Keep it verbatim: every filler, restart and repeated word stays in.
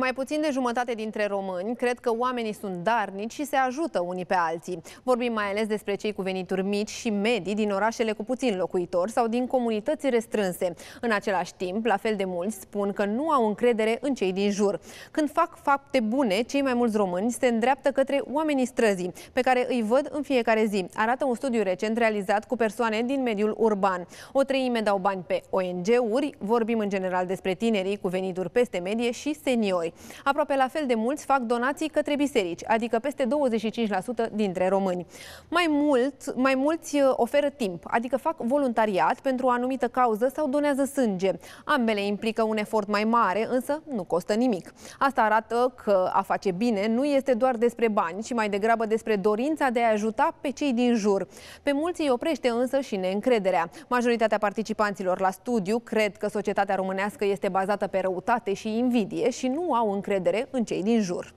Mai puțin de jumătate dintre români cred că oamenii sunt darnici și se ajută unii pe alții. Vorbim mai ales despre cei cu venituri mici și medii din orașele cu puțin locuitori sau din comunități restrânse. În același timp, la fel de mulți spun că nu au încredere în cei din jur. Când fac fapte bune, cei mai mulți români se îndreaptă către oamenii străzii, pe care îi văd în fiecare zi. Arată un studiu recent realizat cu persoane din mediul urban. O treime dau bani pe O N G-uri, vorbim în general despre tinerii cu venituri peste medie și seniori. Aproape la fel de mulți fac donații către biserici, adică peste douăzeci și cinci la sută dintre români. Mai mult, mai mulți oferă timp, adică fac voluntariat pentru o anumită cauză sau donează sânge. Ambele implică un efort mai mare, însă nu costă nimic. Asta arată că a face bine nu este doar despre bani, ci mai degrabă despre dorința de a ajuta pe cei din jur. Pe mulți îi oprește însă și neîncrederea. Majoritatea participanților la studiu cred că societatea românească este bazată pe răutate și invidie și nu au încredere în cei din jur.